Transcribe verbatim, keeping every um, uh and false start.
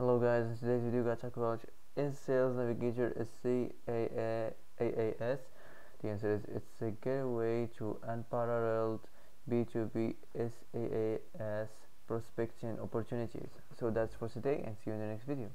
Hello guys, in today's video we're going to talk about is Sales Navigator a SaaS? The answer is it's a gateway to unparalleled B two B SaaS prospecting opportunities. So that's for today and see you in the next video.